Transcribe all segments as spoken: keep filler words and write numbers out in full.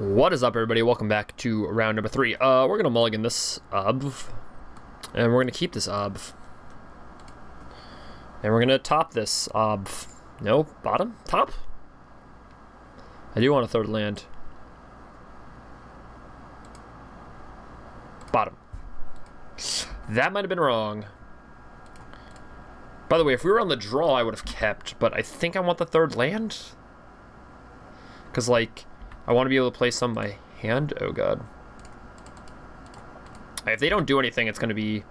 What is up, everybody? Welcome back to round number three. Uh, we're gonna mulligan this up, and we're gonna keep this up, and we're gonna top this up. No, bottom, top. I do want a third land. Bottom. That might have been wrong. By the way, if we were on the draw, I would have kept, but I think I want the third land. Because, like, I want to be able to play some by hand. Oh, God. If they don't do anything, it's going to be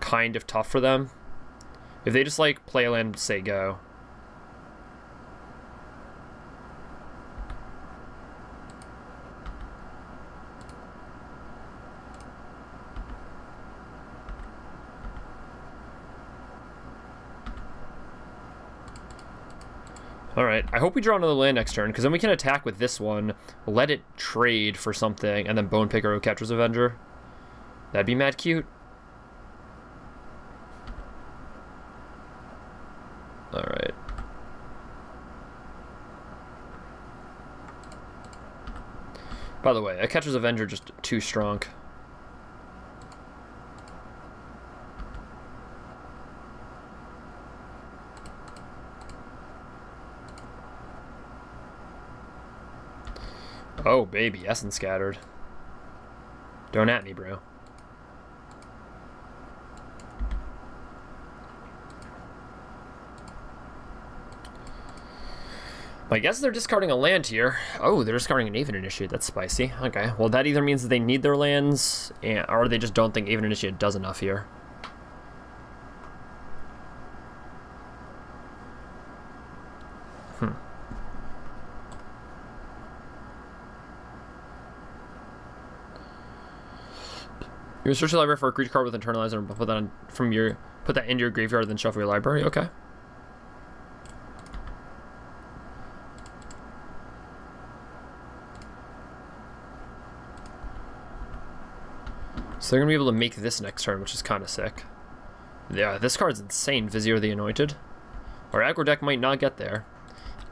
kind of tough for them. If they just, like, play land and say go. Alright, I hope we draw another land next turn, because then we can attack with this one, let it trade for something, and then Bone Picker or Catcher's Avenger. That'd be mad cute. Alright. By the way, a Catcher's Avenger just too strong. Oh, baby, Essence Scattered. Don't at me, bro. I guess they're discarding a land here. Oh, they're discarding an Aven Initiate. That's spicy. Okay, well, that either means that they need their lands, and, or they just don't think Aven Initiate does enough here. Hmm. You search your library for a creature card with internalizer and put that on from your put that into your graveyard, then shuffle your library. Okay. So they're gonna be able to make this next turn, which is kind of sick. Yeah, this card's insane. Vizier the Anointed. Our aggro deck might not get there.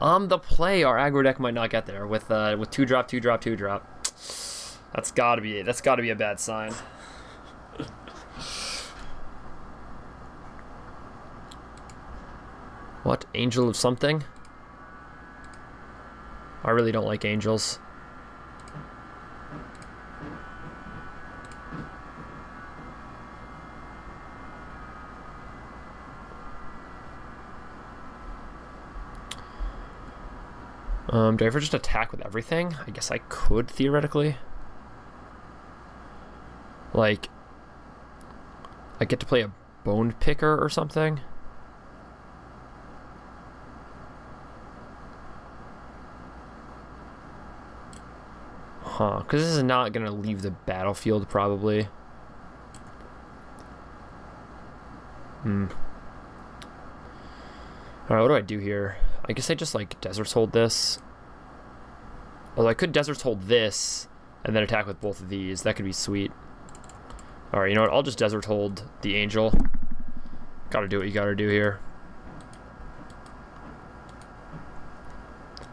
On the play, our aggro deck might not get there with uh, with two drop, two drop, two drop. That's gotta be it. That's gotta be a bad sign. What? Angel of something? I really don't like angels. Um, do I ever just attack with everything? I guess I could, theoretically. Like, I get to play a Bone Picker or something? Huh, because this is not going to leave the battlefield, probably. Hmm. Alright, what do I do here? I guess I just, like, Desert's Hold this. Although I could Desert's Hold this, and then attack with both of these. That could be sweet. Alright, you know what? I'll just Desert Hold the Angel. Gotta do what you gotta do here.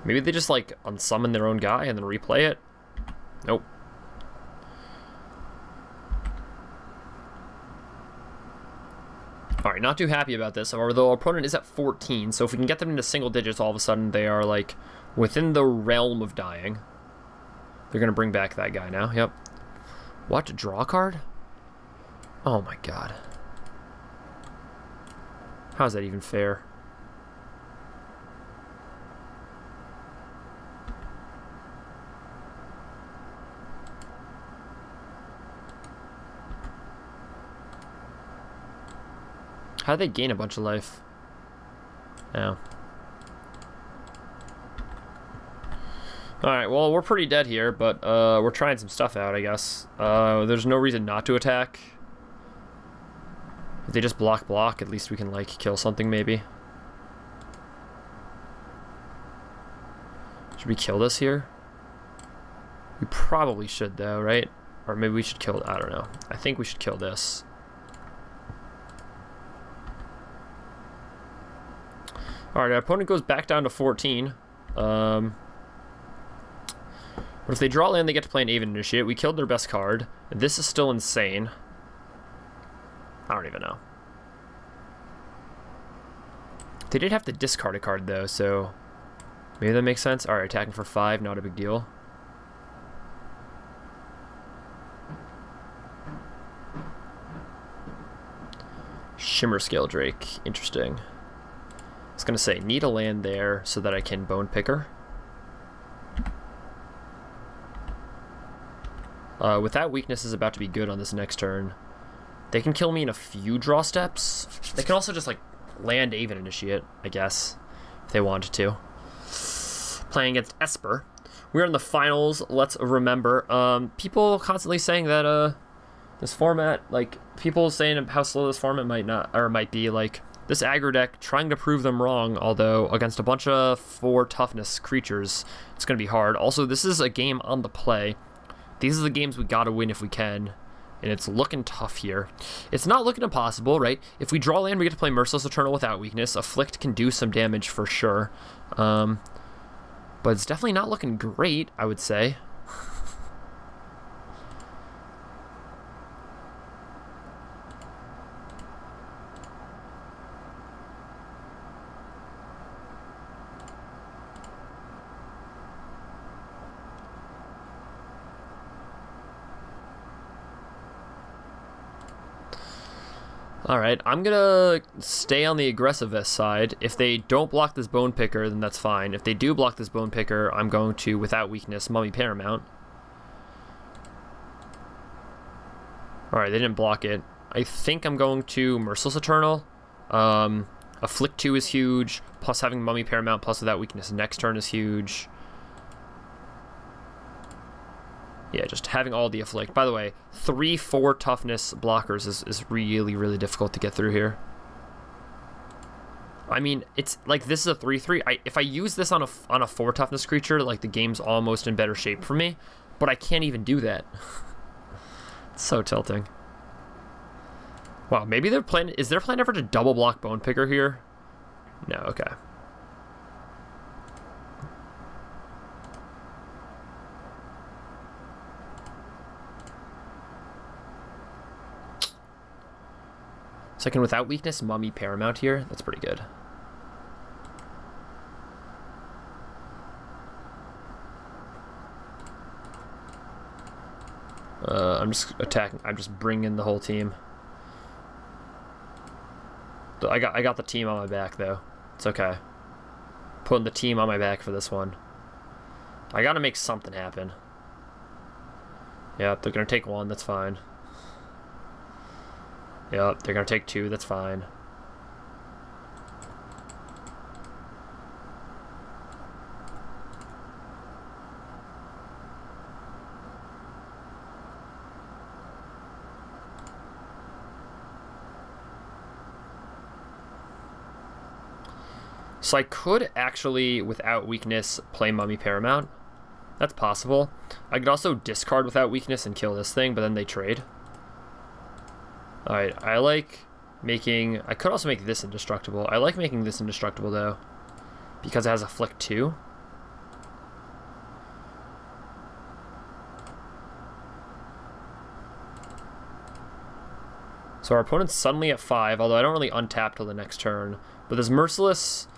Maybe they just, like, unsummon their own guy and then replay it? Nope. Alright, not too happy about this, although our opponent is at fourteen, so if we can get them into single digits, all of a sudden they are, like, within the realm of dying. They're gonna bring back that guy now, yep. What, draw a card? Oh my god. How's that even fair? How do they gain a bunch of life? Oh. Alright, well, we're pretty dead here, but uh, we're trying some stuff out, I guess. Uh, there's no reason not to attack. If they just block block, at least we can, like, kill something, maybe. Should we kill this here? We probably should, though, right? Or maybe we should kill... I don't know. I think we should kill this. Alright, our opponent goes back down to fourteen. Um, But if they draw land, they get to play an Aven Initiate. We killed their best card. This is still insane. I don't even know. They did have to discard a card, though, so maybe that makes sense. All right, attacking for five, not a big deal. Shimmer Scale Drake, interesting. I was going to say, need a land there so that I can Bone Picker. Uh, with that, weakness is about to be good on this next turn. They can kill me in a few draw steps. They can also just, like, land Aven Initiate, I guess, if they wanted to. Playing against Esper. We're in the finals, let's remember. Um, people constantly saying that uh, this format, like, people saying how slow this format might not, or might be, like, this aggro deck, trying to prove them wrong, although against a bunch of four toughness creatures, it's going to be hard. Also, this is a game on the play. These are the games we gotta win if we can, and it's looking tough here. It's not looking impossible, right? If we draw land, we get to play Merciless Eternal without weakness. Afflict can do some damage for sure, um, but it's definitely not looking great, I would say. Alright, I'm gonna stay on the aggressive side. If they don't block this Bone Picker, then that's fine. If they do block this Bone Picker, I'm going to, without weakness, Mummy Paramount. Alright, they didn't block it. I think I'm going to Merciless Eternal. Um, Afflict two is huge, plus having Mummy Paramount, plus without weakness next turn is huge. Yeah, just having all the Afflict. By the way, three, four toughness blockers is, is really, really difficult to get through here. I mean, it's like this is a three three. I, if I use this on a, on a four toughness creature, like the game's almost in better shape for me, but I can't even do that. It's so tilting. Wow, maybe their plan, is their plan ever to double block Bone Picker here? No, okay. Second without weakness, Mummy Paramount here. That's pretty good. Uh, I'm just attacking. I'm just bringing the whole team. I got I got the team on my back though. It's okay. Putting the team on my back for this one. I gotta make something happen. Yeah, they're gonna take one. That's fine. Yep, they're going to take two, that's fine. So I could actually, without weakness, play Mummy Paramount. That's possible. I could also discard without weakness and kill this thing, but then they trade. Alright, I like making... I could also make this indestructible. I like making this indestructible, though, because it has Afflict two. So our opponent's suddenly at five, although I don't really untap till the next turn. But this Merciless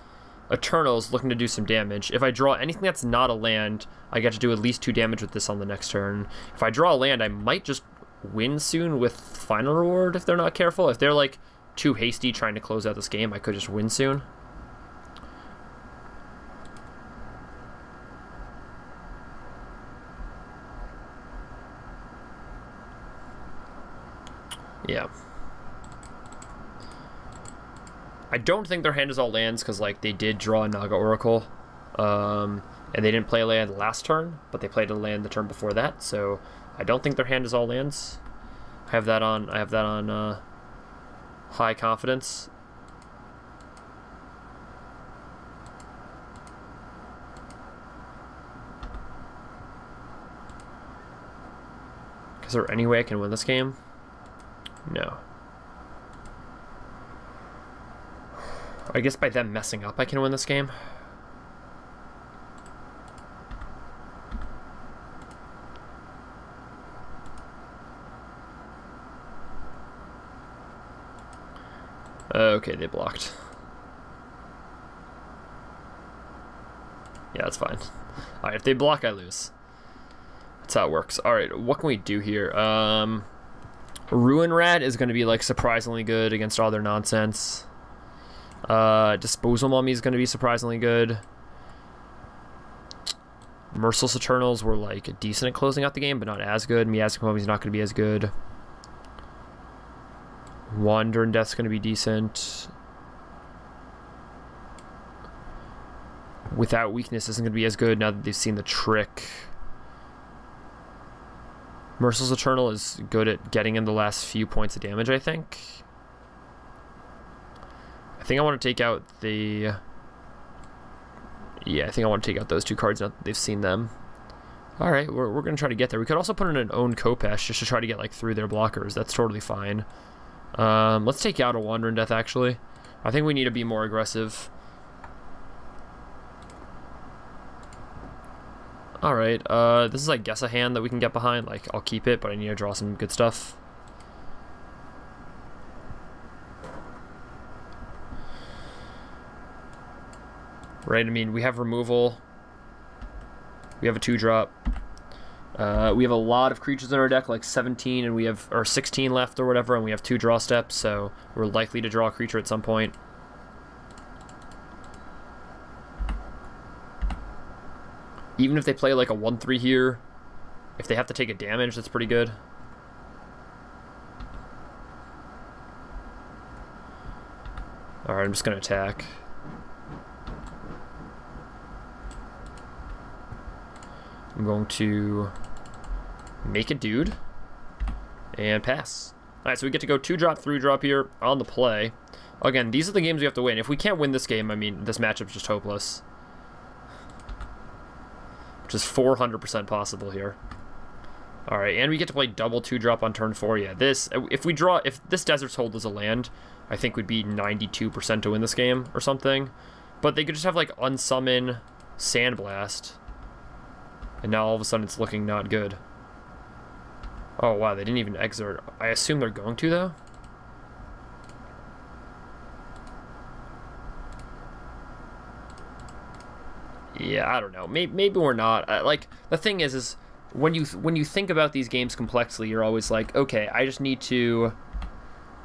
Eternal's looking to do some damage. If I draw anything that's not a land, I get to do at least two damage with this on the next turn. If I draw a land, I might just... win soon with Final Reward if they're not careful. If they're like too hasty trying to close out this game, I could just win soon. Yeah. I don't think their hand is all lands because like they did draw a Naga Oracle. Um, and they didn't play a land last turn, but they played a land the turn before that, so I don't think their hand is all lands. I have that on. I have that on uh, high confidence. Is there any way I can win this game? No. I guess by them messing up, I can win this game. Okay, they blocked. Yeah, that's fine. Alright, if they block, I lose. That's how it works. Alright, what can we do here? Um, Ruin Rat is going to be, like, surprisingly good against all their nonsense. Uh, Disposal Mummy is going to be surprisingly good. Merciless Eternals were, like, decent at closing out the game, but not as good. Miasmic Mummy's not going to be as good. Wandering Death's going to be decent. Without Weakness isn't going to be as good now that they've seen the trick. Merciless Eternal is good at getting in the last few points of damage, I think. I think I want to take out the... Yeah, I think I want to take out those two cards now that they've seen them. Alright, we're, we're going to try to get there. We could also put in an own Kopesh just to try to get like through their blockers. That's totally fine. Um, let's take out a Wandering Death, actually. I think we need to be more aggressive. Alright, uh, this is, I guess, a hand that we can get behind. Like, I'll keep it, but I need to draw some good stuff. Right, I mean, we have removal. We have a two-drop. Uh, we have a lot of creatures in our deck, like seventeen, and we have or sixteen left or whatever, and we have two draw steps, so we're likely to draw a creature at some point. Even if they play like a one three here, if they have to take a damage, that's pretty good. Alright, I'm just going to attack. I'm going to make a dude and pass. Alright, so we get to go two-drop, three-drop here on the play. Again, these are the games we have to win. If we can't win this game, I mean, this matchup's just hopeless. Which is four hundred percent possible here. Alright, and we get to play double two-drop on turn four. Yeah, this, if we draw, if this Desert's Hold is a land, I think we'd be ninety-two percent to win this game or something. But they could just have, like, unsummon Sandblast. And now all of a sudden it's looking not good. Oh, wow, they didn't even exert. I assume they're going to, though? Yeah, I don't know. Maybe, maybe we're not. I, like, the thing is, is when you when you think about these games complexly, you're always like, okay, I just need to...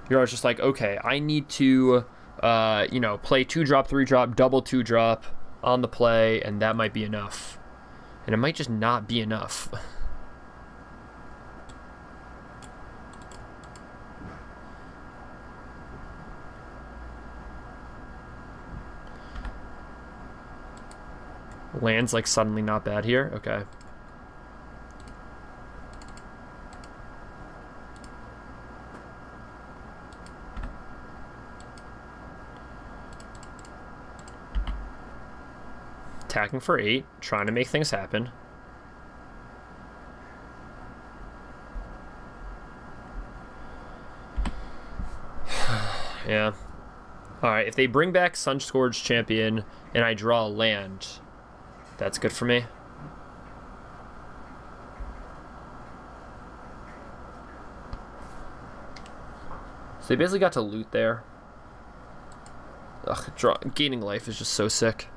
You're always just like, okay, I need to, uh, you know, play two-drop, three-drop, double two-drop on the play, and that might be enough. And it might just not be enough. Land's like suddenly not bad here. Okay. Attacking for eight, trying to make things happen. Yeah. Alright, if they bring back Sunscorched Champion and I draw a land, that's good for me. So they basically got to loot there. Ugh, draw, gaining life is just so sick.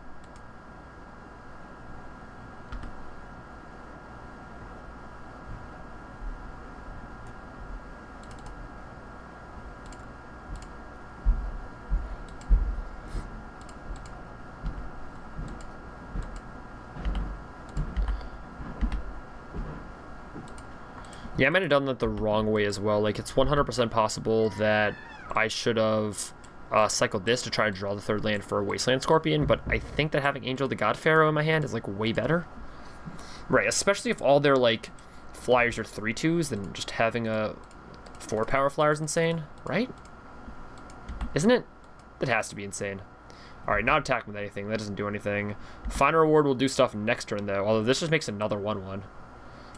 Yeah, I might have done that the wrong way as well. Like, it's one hundred percent possible that I should have uh, cycled this to try to draw the third land for a Wasteland Scorpion, but I think that having Angel the God Pharaoh in my hand is, like, way better. Right, especially if all their, like, flyers are three twos, then just having a four power flyer is insane, right? Isn't it? That has to be insane. Alright, not attack with anything. That doesn't do anything. Final Reward will do stuff next turn, though, although this just makes another one one.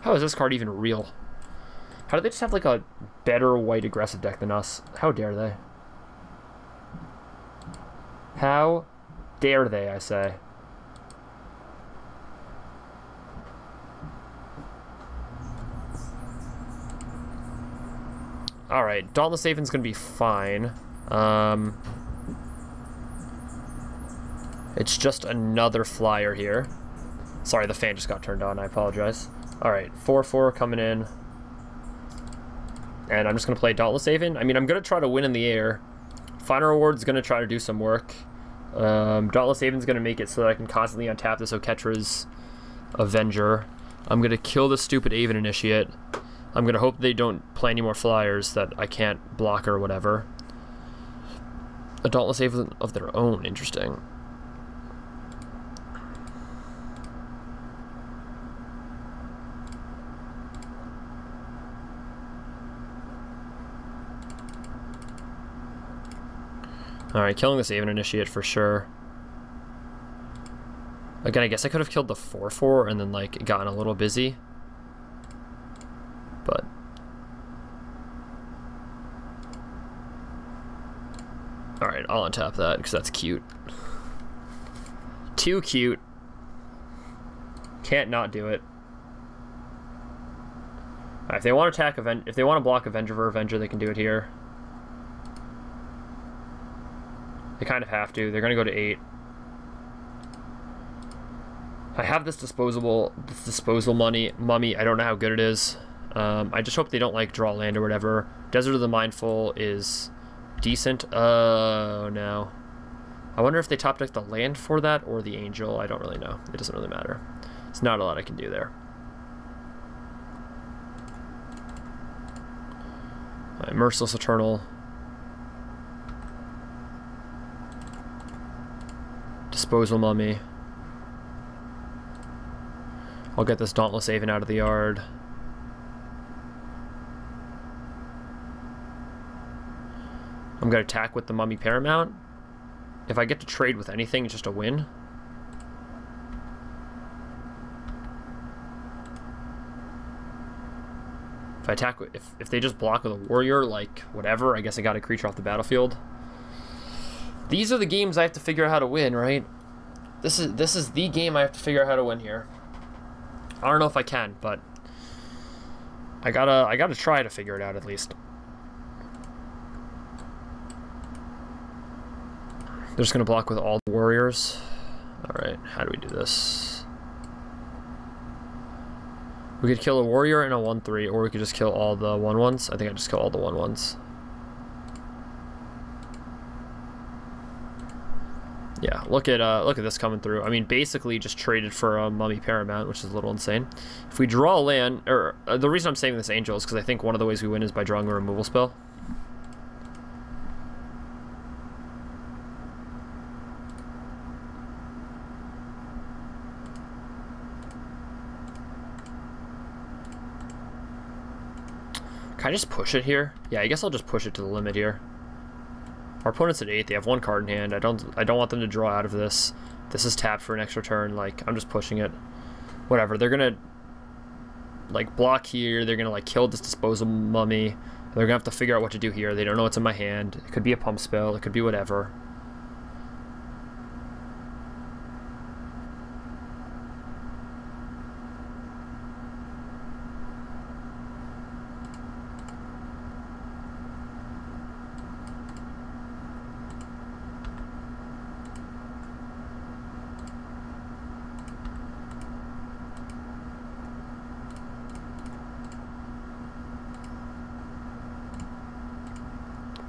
How is this card even real? How do they just have, like, a better white aggressive deck than us? How dare they? How dare they, I say. Alright, Dauntless Aven's gonna be fine. Um, it's just another flyer here. Sorry, the fan just got turned on. I apologize. All right, four four coming in. And I'm just going to play Dauntless Aven. I mean, I'm going to try to win in the air. Final Reward's going to try to do some work. Um, Dauntless Aven's going to make it so that I can constantly untap this Oketra's Avenger. I'm going to kill the stupid Aven Initiate. I'm going to hope they don't play any more flyers that I can't block or whatever. A Dauntless Aven of their own. Interesting. Alright, killing this Aven Initiate for sure. Again, I guess I could have killed the four four and then, like, gotten a little busy. But. Alright, I'll untap that because that's cute. Too cute. Can't not do it. Alright, if they want to attack Aven- if they want to block Avenger or Avenger, they can do it here. They kind of have to. They're going to go to eight. I have this disposable, this disposal money, mummy. I don't know how good it is. Um, I just hope they don't like draw land or whatever. Desert of the Mindful is decent. Oh uh, no. I wonder if they top deck the land for that or the angel. I don't really know. It doesn't really matter. It's not a lot I can do there. All right, Merciless Eternal. Disposal Mummy. I'll get this Dauntless Aven out of the yard. I'm going to attack with the Mummy Paramount. If I get to trade with anything, it's just a win. If I attack, if, if they just block with a warrior, like, whatever, I guess I got a creature off the battlefield. These are the games I have to figure out how to win, right? This is this is the game I have to figure out how to win here. I don't know if I can, but I gotta I gotta try to figure it out at least. They're just gonna block with all the warriors. All right, how do we do this? We could kill a warrior and a one three, or we could just kill all the one ones. I think I just kill all the one ones. Yeah, look at uh, look at this coming through. I mean, basically just traded for a Mummy Paramount, which is a little insane. If we draw land, or uh, the reason I'm saving this Angel is because I think one of the ways we win is by drawing a removal spell. Can I just push it here? Yeah, I guess I'll just push it to the limit here. Our opponent's at eight. They have one card in hand. I don't. I don't want them to draw out of this. This is tapped for an extra turn. Like, I'm just pushing it. Whatever. They're gonna like block here. They're gonna like kill this disposal mummy. They're gonna have to figure out what to do here. They don't know what's in my hand. It could be a pump spell. It could be whatever.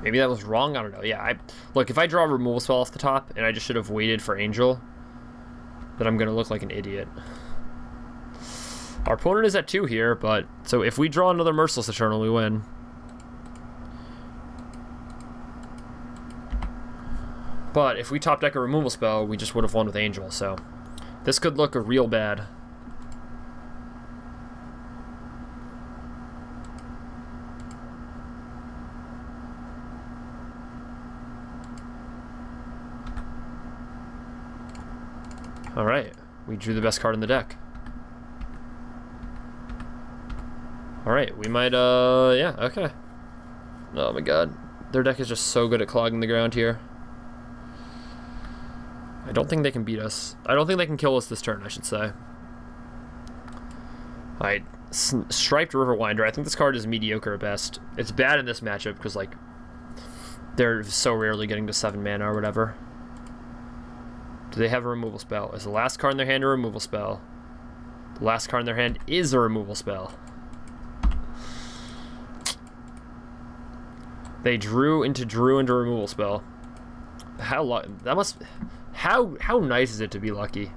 Maybe that was wrong, I don't know. Yeah, I look, if I draw a removal spell off the top and I just should have waited for Angel, then I'm gonna look like an idiot. Our opponent is at two here, but so if we draw another Merciless Eternal, we win. But if we top deck a removal spell, we just would have won with Angel, so this could look real bad. Alright, we drew the best card in the deck. Alright, we might, uh, yeah, okay. Oh my god. Their deck is just so good at clogging the ground here. I don't think they can beat us. I don't think they can kill us this turn, I should say. Alright, Striped Riverwinder. I think this card is mediocre at best. It's bad in this matchup because, like, They're so rarely getting to seven mana or whatever. Do they have a removal spell? Is the last card in their hand a removal spell? The last card in their hand is a removal spell. They drew into drew into removal spell. How lucky that must. How how nice is it to be lucky?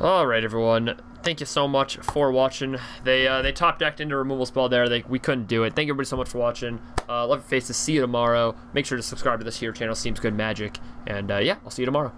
Alright everyone, thank you so much for watching. They uh, they top decked into removal spell there. They, we couldn't do it. Thank you everybody so much for watching. Uh, love your faces. See you tomorrow. Make sure to subscribe to this here channel, Seems Good Magic. And uh, yeah, I'll see you tomorrow.